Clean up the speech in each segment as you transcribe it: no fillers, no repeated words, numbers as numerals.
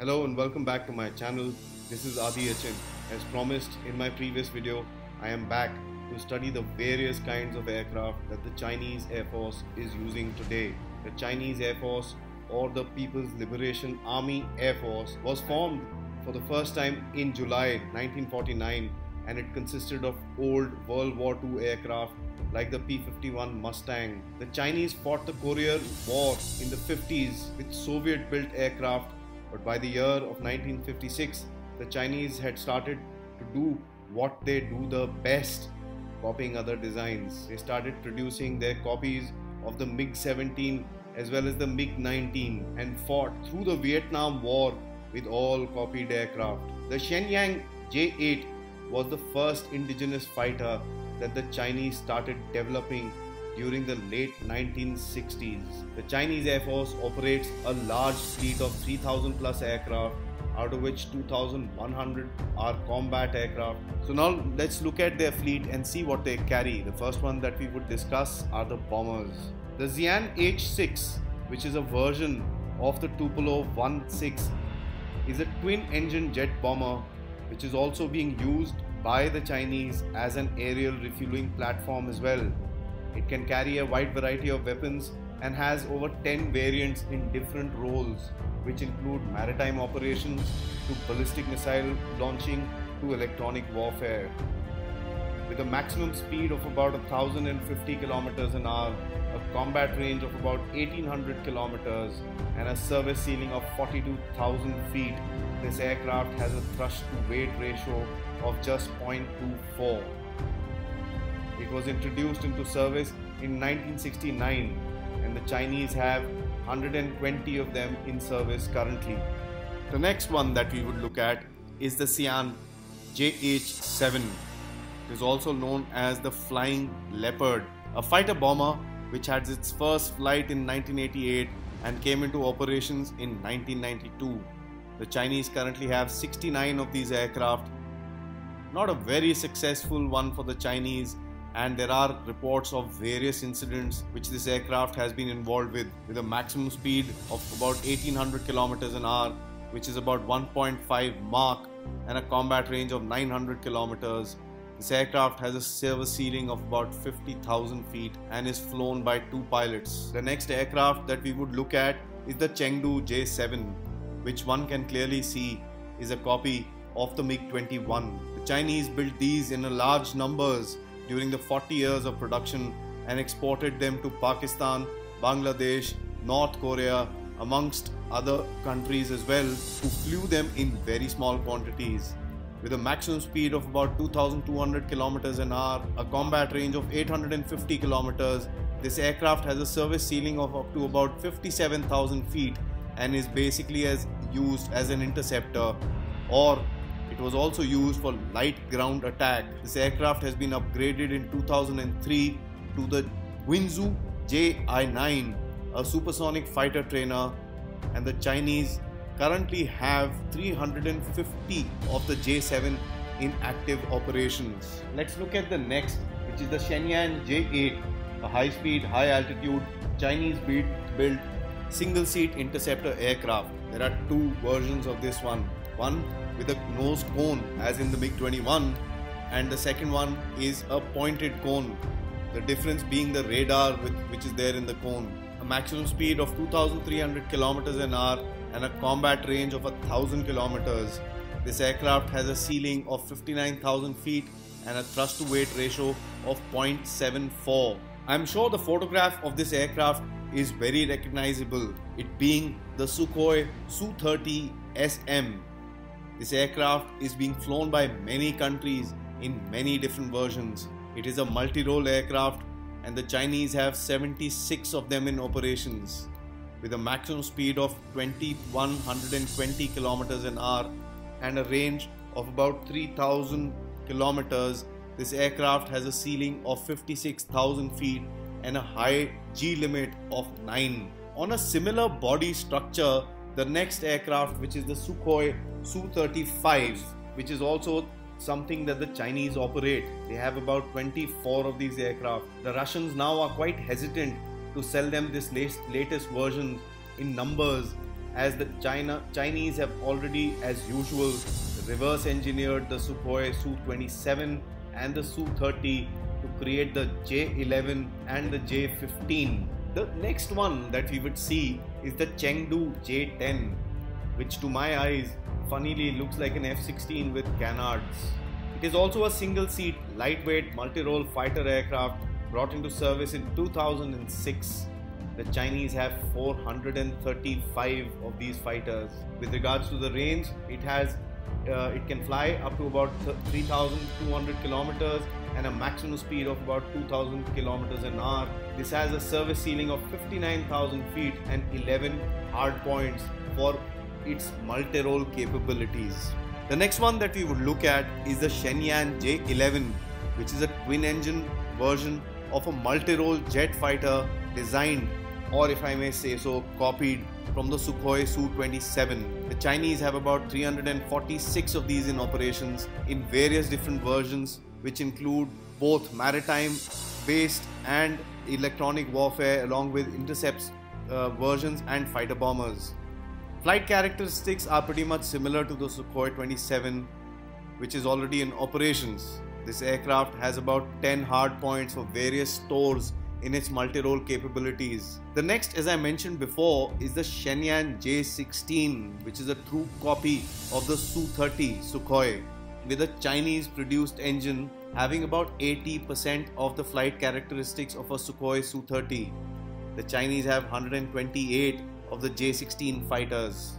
Hello and welcome back to my channel. This is Aadi Achint. As promised in my previous video, I am back to study the various kinds of aircraft that the Chinese Air Force is using today. The Chinese Air Force, or the People's Liberation Army Air Force, was formed for the first time in July 1949, and it consisted of old World War II aircraft like the P-51 Mustang. The Chinese fought the Korean War in the 50s with Soviet-built aircraft, but by the year of 1956, the Chinese had started to do what they do the best, copying other designs. They started producing their copies of the MiG-17 as well as the MiG-19 and fought through the Vietnam War with all copied aircraft. The Shenyang J-8 was the first indigenous fighter that the Chinese started developing during the late 1960s. The Chinese Air Force operates a large fleet of 3,000 plus aircraft, out of which 2,100 are combat aircraft. So now let's look at their fleet and see what they carry. The first one that we would discuss are the bombers. The Xi'an H-6, which is a version of the Tupolev-16, is a twin-engine jet bomber which is also being used by the Chinese as an aerial refueling platform as well. It can carry a wide variety of weapons and has over 10 variants in different roles, which include maritime operations, to ballistic missile launching, to electronic warfare. With a maximum speed of about 1,050 kilometers an hour, a combat range of about 1,800 kilometers, and a service ceiling of 42,000 feet, this aircraft has a thrust to weight ratio of just 0.24. It was introduced into service in 1969, and the Chinese have 120 of them in service currently. The next one that we would look at is the Xian JH-7. It is also known as the Flying Leopard, a fighter bomber which had its first flight in 1988 and came into operations in 1992. The Chinese currently have 69 of these aircraft. Not a very successful one for the Chinese, and there are reports of various incidents which this aircraft has been involved with a maximum speed of about 1800 kilometers an hour, which is about 1.5 Mach, and a combat range of 900 kilometers. This aircraft has a service ceiling of about 50,000 feet and is flown by 2 pilots. The next aircraft that we would look at is the Chengdu J-7, which one can clearly see is a copy of the MiG-21. The Chinese built these in large numbers during the 40 years of production and exported them to Pakistan, Bangladesh, North Korea, amongst other countries as well, who flew them in very small quantities. With a maximum speed of about 2,200 kilometers an hour, a combat range of 850 kilometers, this aircraft has a service ceiling of up to about 57,000 feet and is basically used as an interceptor, or it was also used for light ground attack. This aircraft has been upgraded in 2003 to the Chengdu J-9, a supersonic fighter trainer, and the Chinese currently have 350 of the J-7 in active operations. Let's look at the next, which is the Shenyang J-8, a high-speed, high-altitude, Chinese-built single-seat interceptor aircraft. There are two versions of this one. One with a nose cone as in the MiG-21, and the second one is a pointed cone, the difference being the radar which is there in the cone. A maximum speed of 2,300 kilometers an hour and a combat range of 1,000 kilometers. This aircraft has a ceiling of 59,000 feet and a thrust to weight ratio of 0.74. I'm sure the photograph of this aircraft is very recognizable, it being the Sukhoi Su-30 SM. This aircraft is being flown by many countries in many different versions. It is a multi-role aircraft, and the Chinese have 76 of them in operations. With a maximum speed of 2,120 kilometers an hour and a range of about 3,000 kilometers, this aircraft has a ceiling of 56,000 feet and a high G limit of 9. On a similar body structure, the next aircraft, which is the Sukhoi Su-35, which is also something that the Chinese operate. They have about 24 of these aircraft. The Russians now are quite hesitant to sell them this latest version in numbers, as the Chinese have already, as usual, reverse engineered the Sukhoi Su-27 and the Su-30 to create the J-11 and the J-15. The next one that we would see is the Chengdu J-10, which to my eyes funnily looks like an F-16 with canards. It is also a single-seat, lightweight, multi-role fighter aircraft brought into service in 2006. The Chinese have 435 of these fighters. With regards to the range, it can fly up to about 3,200 kilometers and a maximum speed of about 2,000 kilometers an hour. This has a service ceiling of 59,000 feet and 11 hard points for its multi-role capabilities. The next one that we would look at is the Shenyang J-11, which is a twin-engine version of a multi-role jet fighter designed, or if I may say so, copied from the Sukhoi Su-27. The Chinese have about 346 of these in operations in various different versions, which include both maritime-based and electronic warfare, along with intercepts versions and fighter bombers. Flight characteristics are pretty much similar to the Sukhoi 27, which is already in operations. This aircraft has about 10 hard points for various stores in its multi-role capabilities. The next, as I mentioned before, is the Shenyang J-16, which is a true copy of the Su-30 Sukhoi, with a Chinese-produced engine having about 80% of the flight characteristics of a Sukhoi Su-30. The Chinese have 128 of the J-16 fighters.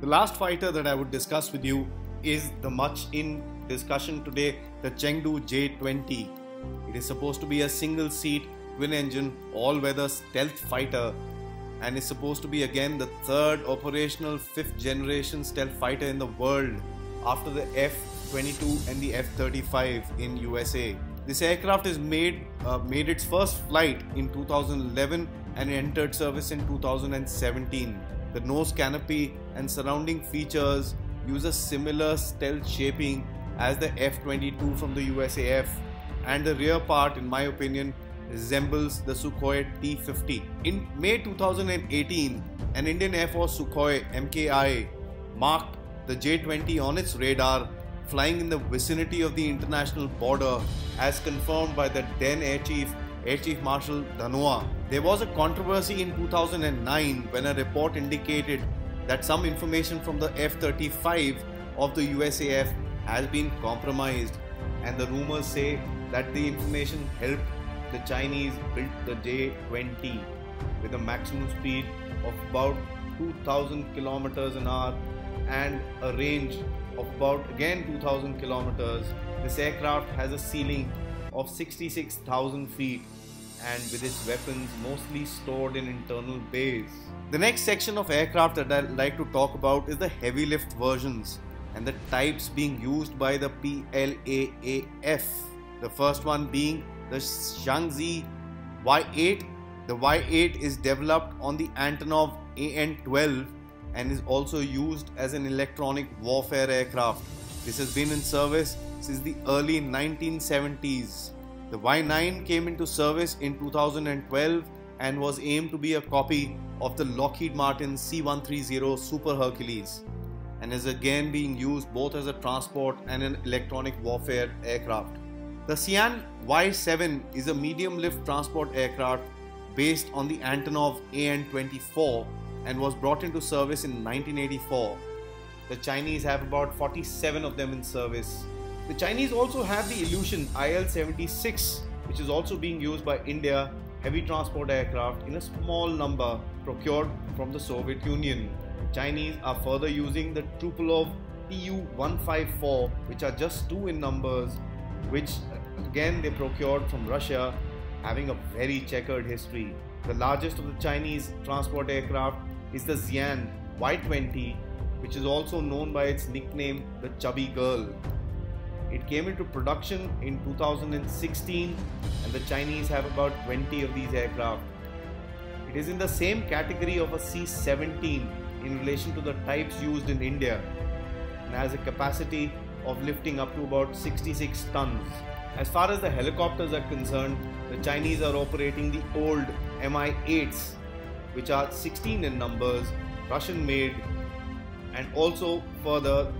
The last fighter that I would discuss with you is the much in discussion today, the Chengdu J-20. It is supposed to be a single-seat, twin-engine, all-weather stealth fighter, and is supposed to be again the third operational fifth-generation stealth fighter in the world, after the F-22 and the F-35 in USA. This aircraft has made its first flight in 2011 and entered service in 2017. The nose canopy and surrounding features use a similar stealth shaping as the F-22 from the USAF, and the rear part, in my opinion, resembles the Sukhoi T-50. In May 2018, an Indian Air Force Sukhoi MKI marked the J-20 on its radar, flying in the vicinity of the international border, as confirmed by the then Air Chief Marshal Dhanoa. There was a controversy in 2009 when a report indicated that some information from the F-35 of the USAF has been compromised, and the rumors say that the information helped the Chinese build the J-20 with a maximum speed of about 2,000 kilometers an hour and a range of about again 2,000 kilometers. This aircraft has a ceiling of 66,000 feet and with its weapons mostly stored in internal bays. The next section of aircraft that I'd like to talk about is the heavy lift versions and the types being used by the PLAAF. The first one being the Shaanxi Y-8. The Y-8 is developed on the Antonov An-12 and is also used as an electronic warfare aircraft. This has been in service since the early 1970s. The Y-9 came into service in 2012 and was aimed to be a copy of the Lockheed Martin C-130 Super Hercules, and is again being used both as a transport and an electronic warfare aircraft. The Xi'an Y-7 is a medium-lift transport aircraft based on the Antonov An-24 and was brought into service in 1984. The Chinese have about 47 of them in service. The Chinese also have the Ilyushin IL-76, which is also being used by India heavy transport aircraft in a small number procured from the Soviet Union. The Chinese are further using the Tupolev Tu-154, which are just two in numbers, which again they procured from Russia, having a very checkered history. The largest of the Chinese transport aircraft is the Xi'an Y-20, which is also known by its nickname, the Chubby Girl. It came into production in 2016 and the Chinese have about 20 of these aircraft. It is in the same category of a C-17 in relation to the types used in India and has a capacity of lifting up to about 66 tons. As far as the helicopters are concerned, the Chinese are operating the old Mi-8s, which are 16 in numbers Russian-made, and also further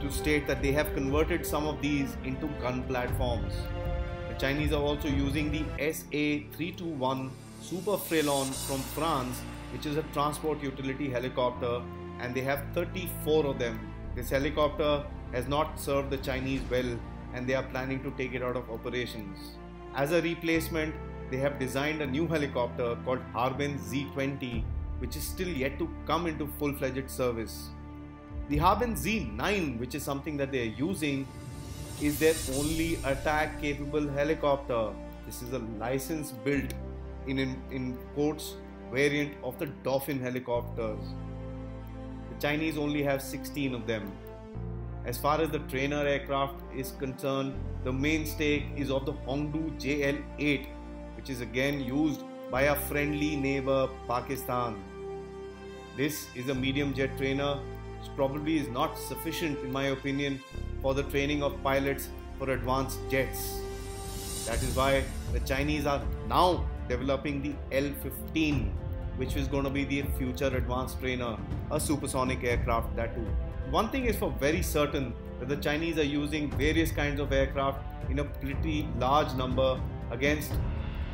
to state that they have converted some of these into gun platforms. The Chinese are also using the SA-321 Super Frelon from France, which is a transport utility helicopter, and they have 34 of them. This helicopter has not served the Chinese well, and they are planning to take it out of operations. As a replacement, they have designed a new helicopter called Harbin Z-20, which is still yet to come into full-fledged service. The Harbin Z-9, which is something that they are using, is their only attack-capable helicopter. This is a license-built in quotes variant of the Dolphin helicopters. The Chinese only have 16 of them. As far as the trainer aircraft is concerned, the mainstay is of the Hongdu JL-8, which is again used by our friendly neighbor Pakistan. This is a medium jet trainer, which probably is not sufficient in my opinion for the training of pilots for advanced jets. That is why the Chinese are now developing the L-15, which is going to be the future advanced trainer, a supersonic aircraft that too. One thing is for very certain, that the Chinese are using various kinds of aircraft in a pretty large number against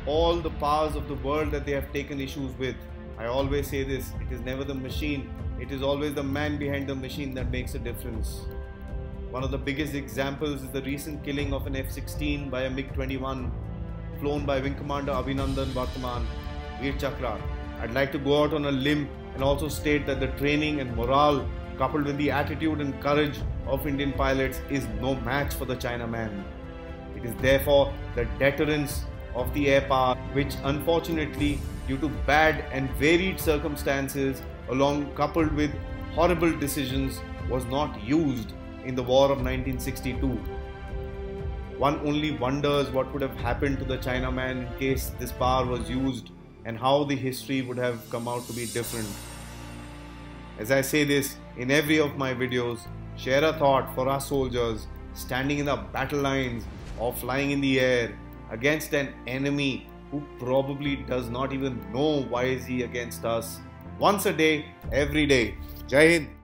all the powers of the world that they have taken issues with. I always say this, it is never the machine, it is always the man behind the machine that makes a difference. One of the biggest examples is the recent killing of an F-16 by a MiG-21 flown by Wing Commander Abhinandan Vartman, Veer Chakra. I'd like to go out on a limb and also state that the training and morale coupled with the attitude and courage of Indian pilots is no match for the Chinaman. It is therefore the deterrence of the air power, which unfortunately due to bad and varied circumstances along coupled with horrible decisions was not used in the war of 1962. One only wonders what would have happened to the Chinaman in case this power was used and how the history would have come out to be different. As I say this in every of my videos, share a thought for our soldiers standing in the battle lines or flying in the air against an enemy who probably does not even know why is he against us. Once a day, every day. Jai Hind.